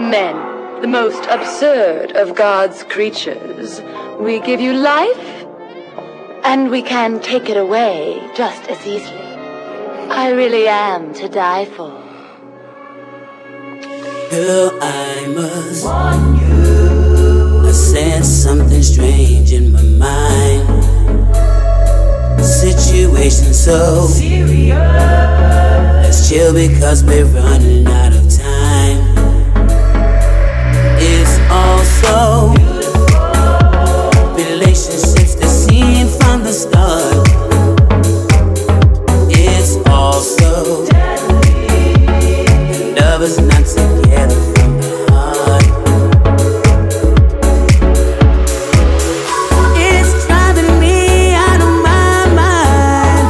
men, the most absurd of God's creatures. We give you life, and we can take it away just as easily. I really am to die for. Girl, I must want you. I sense something strange in my mind. Situation so serious. Let's chill because we're running out of time. It's all so beautiful. Relationships that seem from the start. It's all so deadly. And love is not together from the heart. It's driving me out of my mind.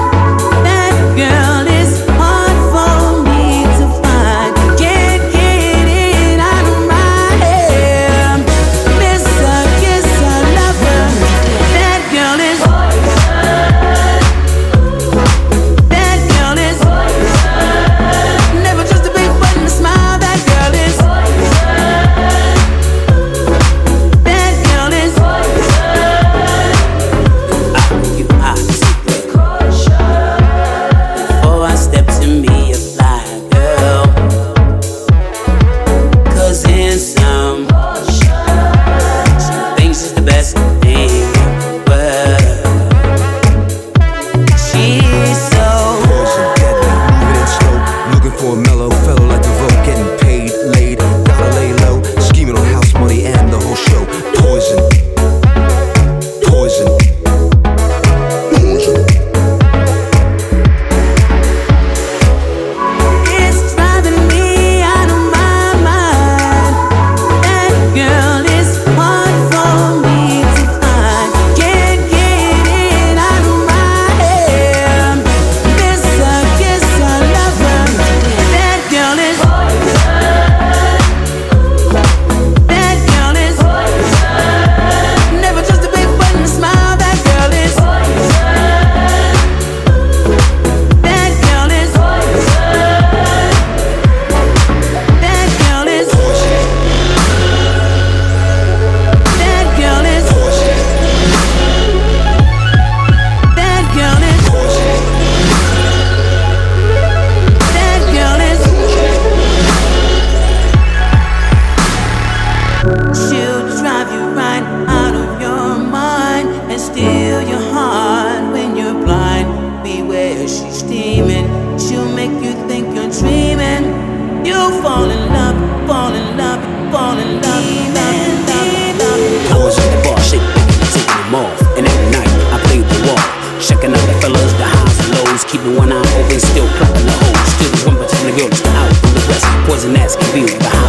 That girl is hard for me to find. Can't get it out of my head. Miss her, love her. That girl is poison. That girl is poison. Never trust a big button to smile. That girl is poison. That girl is poison. You are secret caution. Before I step to me, apply, girl. 'Cause in some caution, she thinks she's the best thing in the world. She's so Bullshit, deadly, moving it slow. Looking for a mellow fellow like the vote. Getting paid, laid, gotta lay low. Scheming on house money and the whole show. Poison, poison, poison. It's driving me out of my mind. That girl is hard for me to find. Can't get it out of my head. Miss her, love her. That girl is poison. That girl is poison. Never trust a big button to smile. That girl is poison. That girl is poison. That girl is poison. That girl is poison. That girl is poison. That girl is She'll drive you right out of your mind and steal your heart when you're blind. Beware, she's demon. She'll make you think you're dreaming. You'll fall in love, fall in love, fall in love, love, love, love. I was at the bar, shaking, taking them off. And at night, I played the wall, checking out the fellas, the highs and lows, keeping one eye open, still clapping the hoes. Still, there's one particular girl that's out from the rest. Poison ass can be with the high.